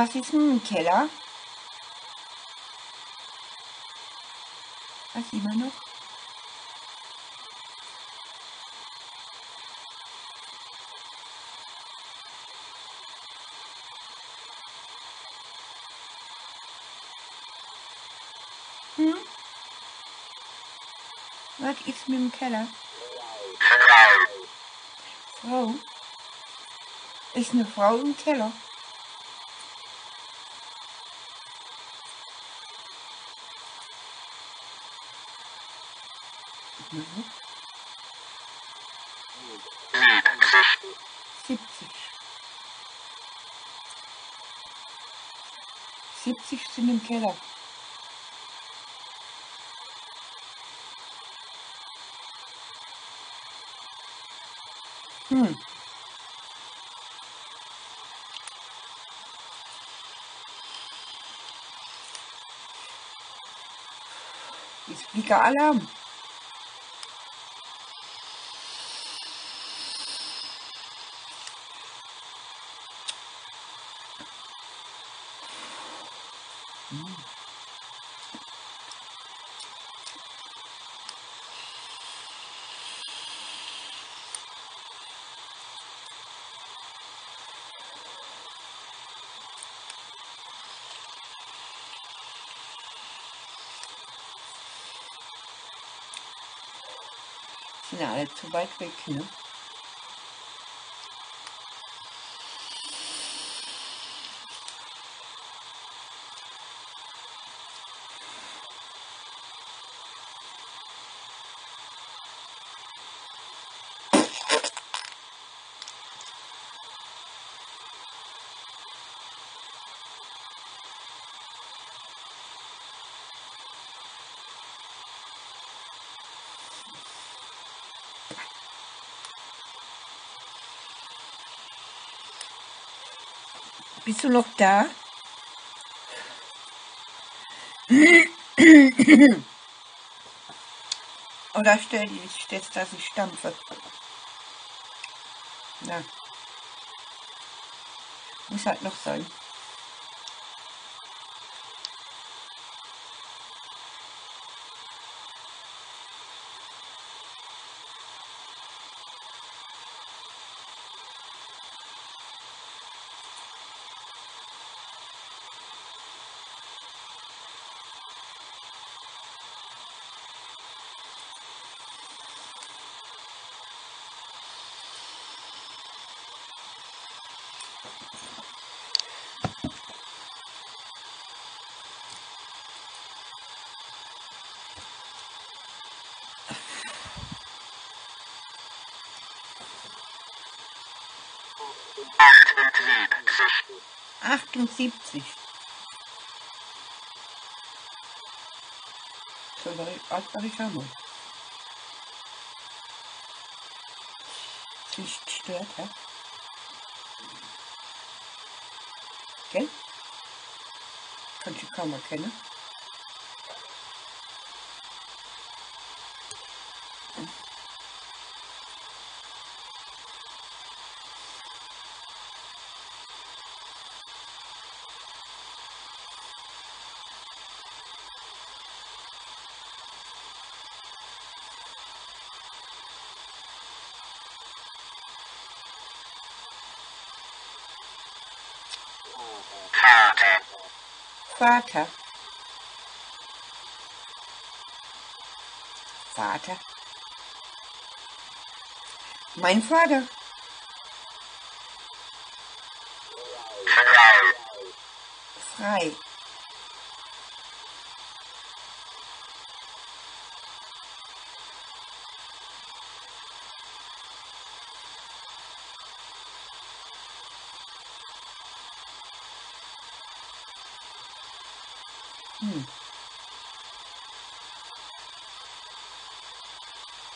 was ist denn im Keller? Was sieht man noch? Hm? Was ist mit dem Keller? Frau? Ist eine Frau im Keller? Mhm. 70 sind im Keller. Hm. Ist Fliegeralarm. Sind ja alle zu weit weg, ne? Bist du noch da? Oder stellst dass ich stampfe? Na. Muss halt noch sein. So, was ich habe. Nicht stört, ja? Gell? Kannst du kaum erkennen. Vater. Vater. Mein Vater. Frei.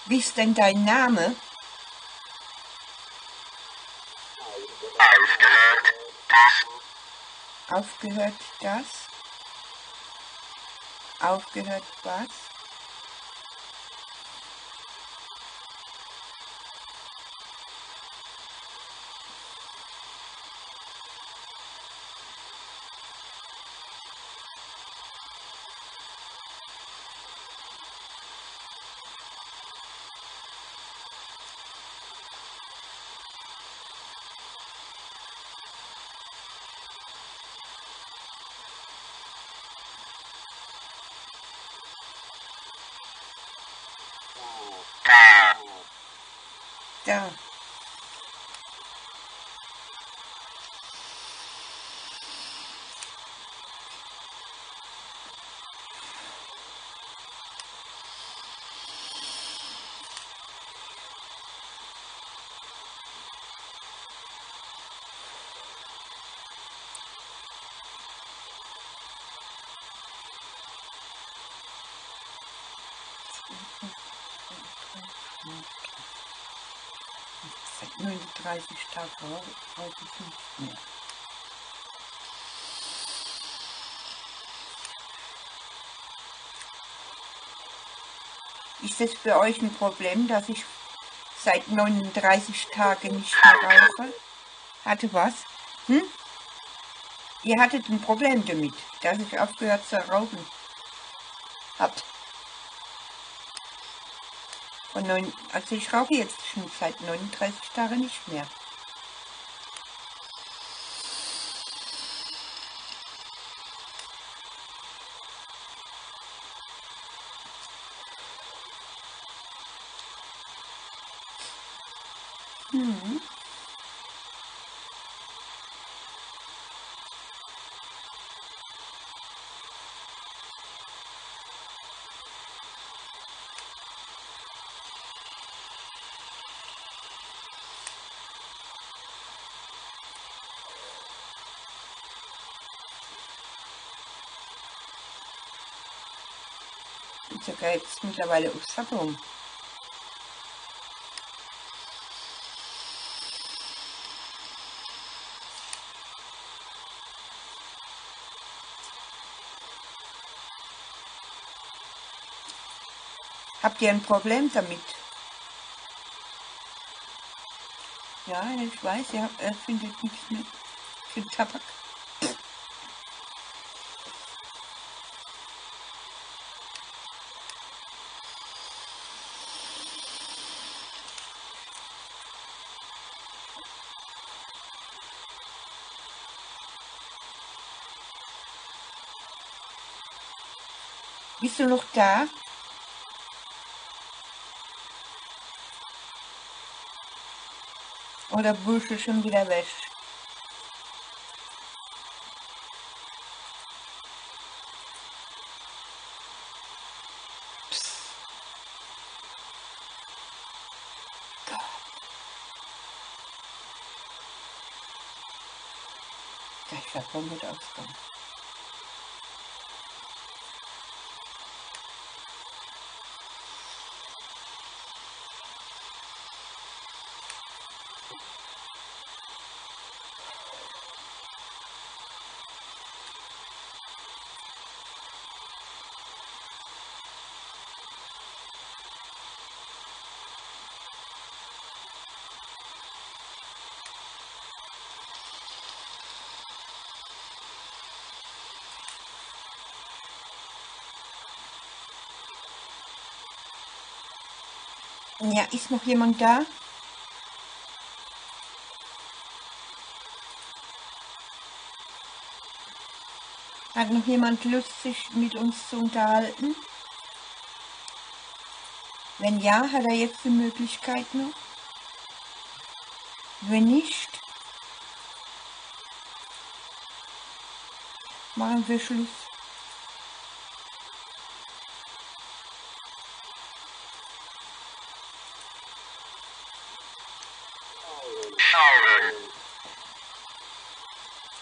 Wie ist denn dein Name? Aufgehört das? Aufgehört was? Tá. Seit 39 Tagen heute nicht mehr. Ist es für euch ein Problem, dass ich seit 39 Tagen nicht mehr rauche? Hatte was? Hm? Ihr hattet ein Problem damit, dass ich aufgehört zu rauchen habt. Also ich rauche jetzt schon seit 39 Tagen nicht mehr. Sogar jetzt mittlerweile aufs Album. Habt ihr ein Problem damit? Ja, ich weiß, ihr findet nichts mehr für den Tabak. Bist du noch da? Oder bist du schon wieder weg? Ich hab wohl mit Ausgang. Ja, ist noch jemand da? Hat noch jemand Lust, sich mit uns zu unterhalten? Wenn ja, hat er jetzt die Möglichkeit noch? Wenn nicht, machen wir Schluss.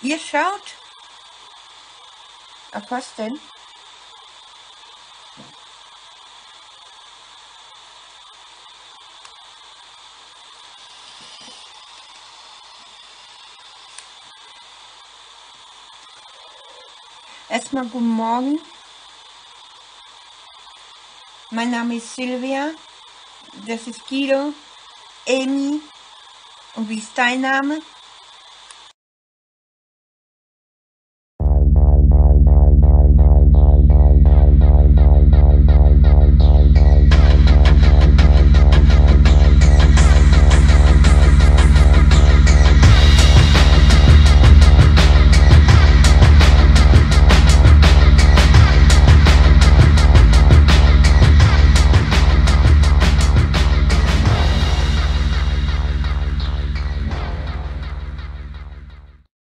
Ihr schaut? Auf was denn? Erstmal guten Morgen. Mein Name ist Silvia. Das ist Guido, Amy. Und wie ist dein Name?